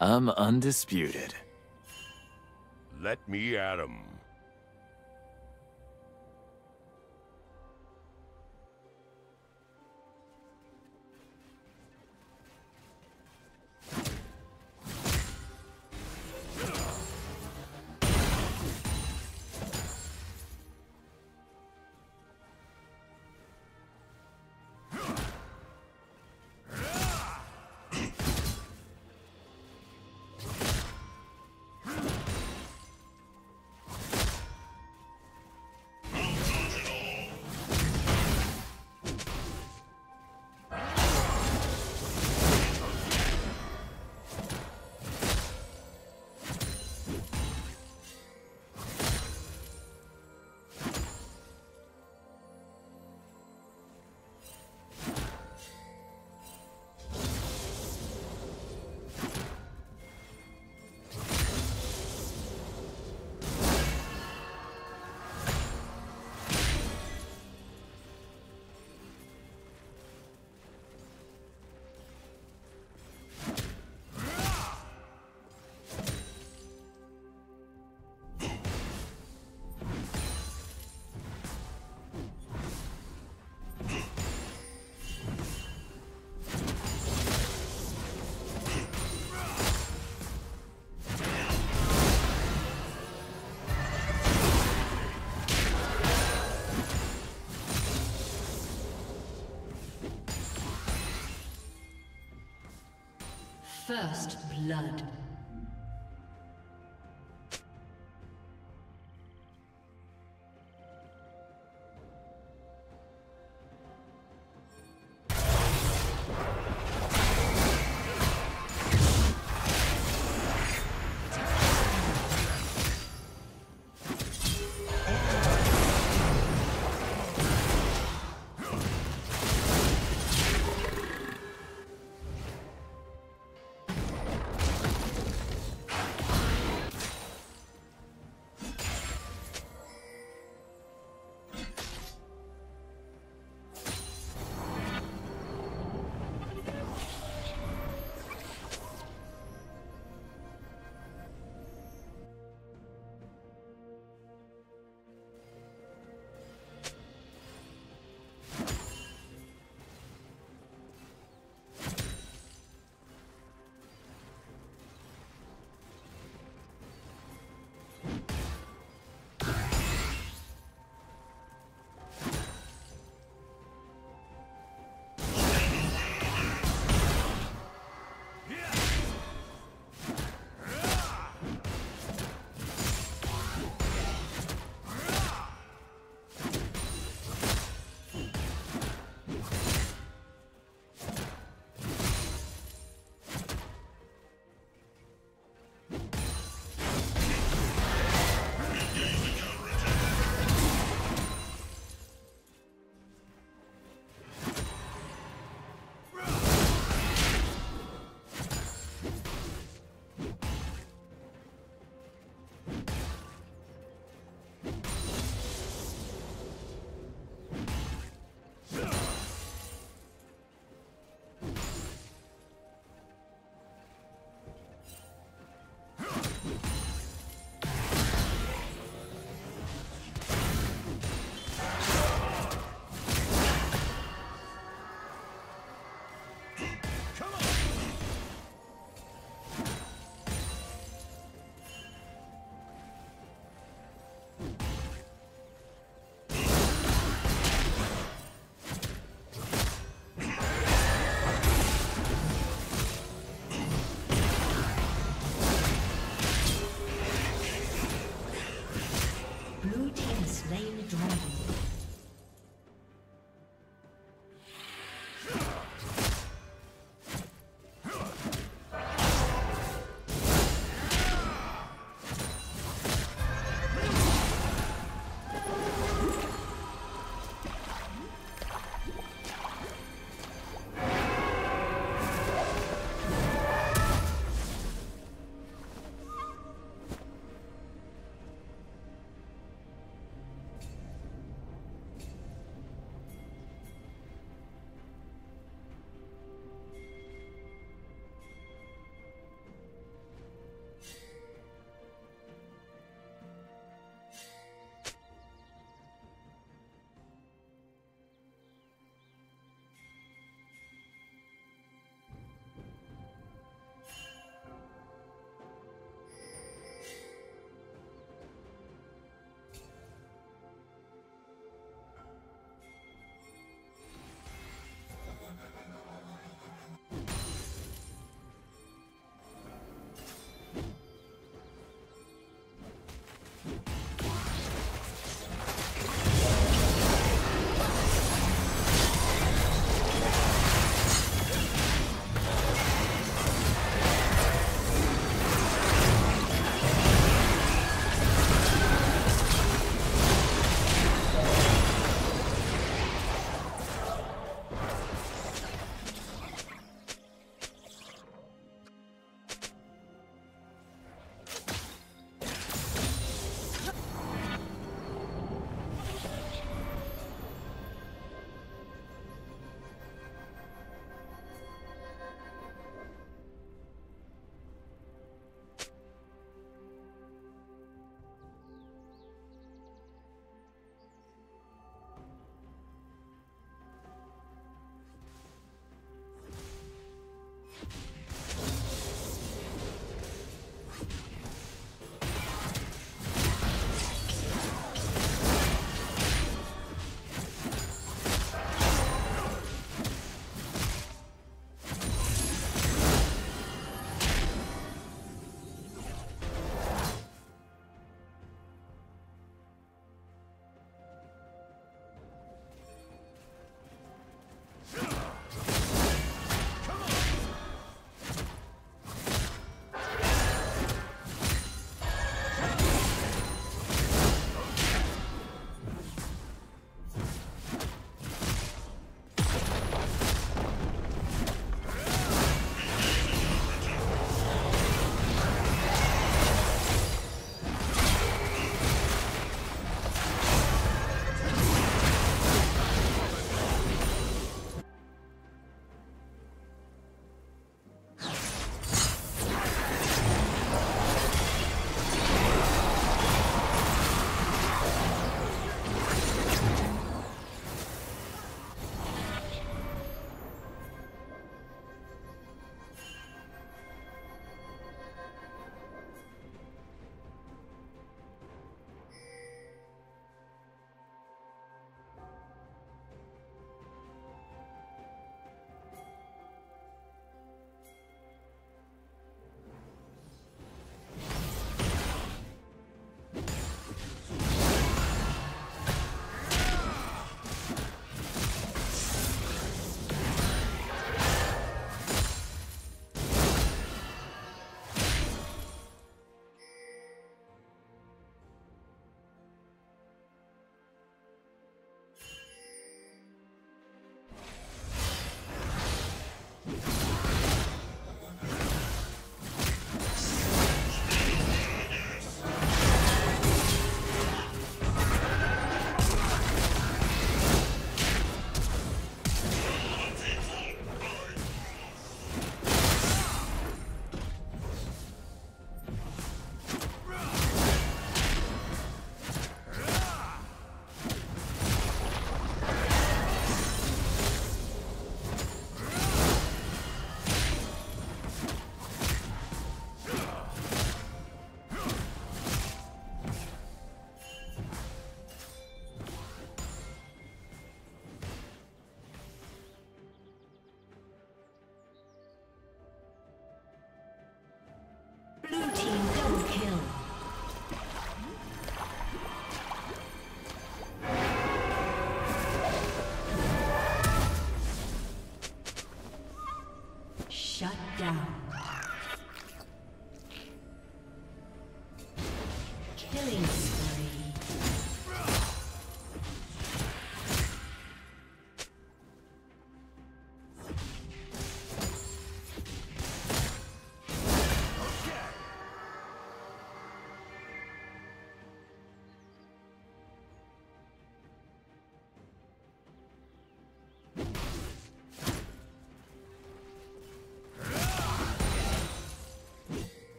I'm undisputed. Let me at him. First blood.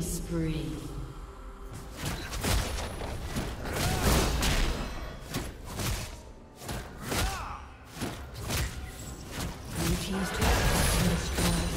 Spree. Team's turret has been destroyed.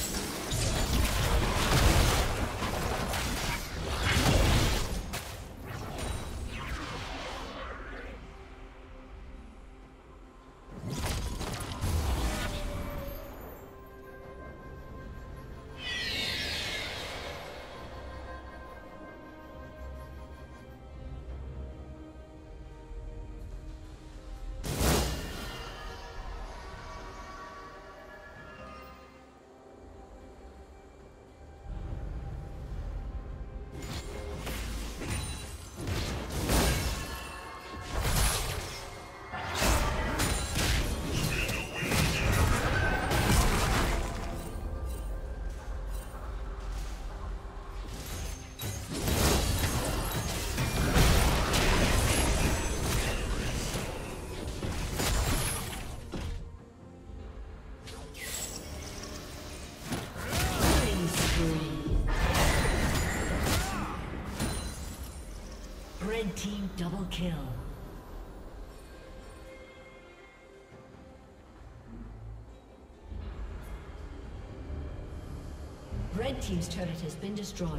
Red team double kill. Red team's turret has been destroyed.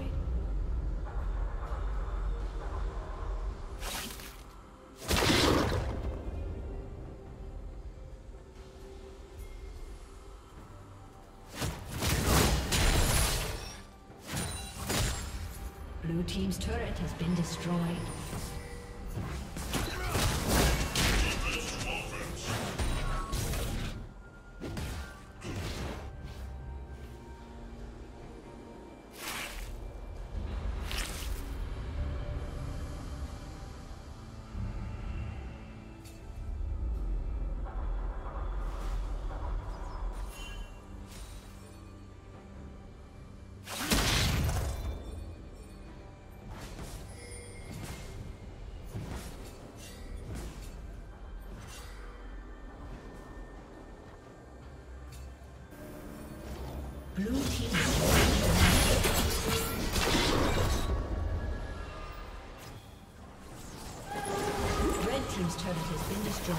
Blue team's turret has been destroyed. Blue team. Red team's turret has been destroyed.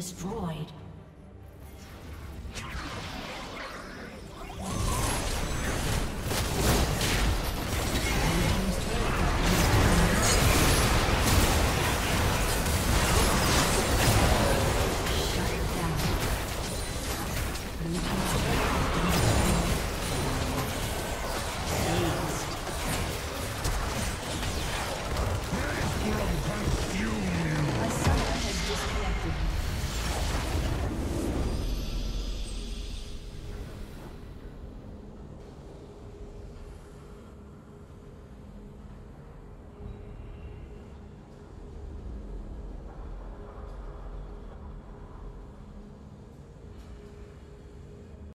Destroyed.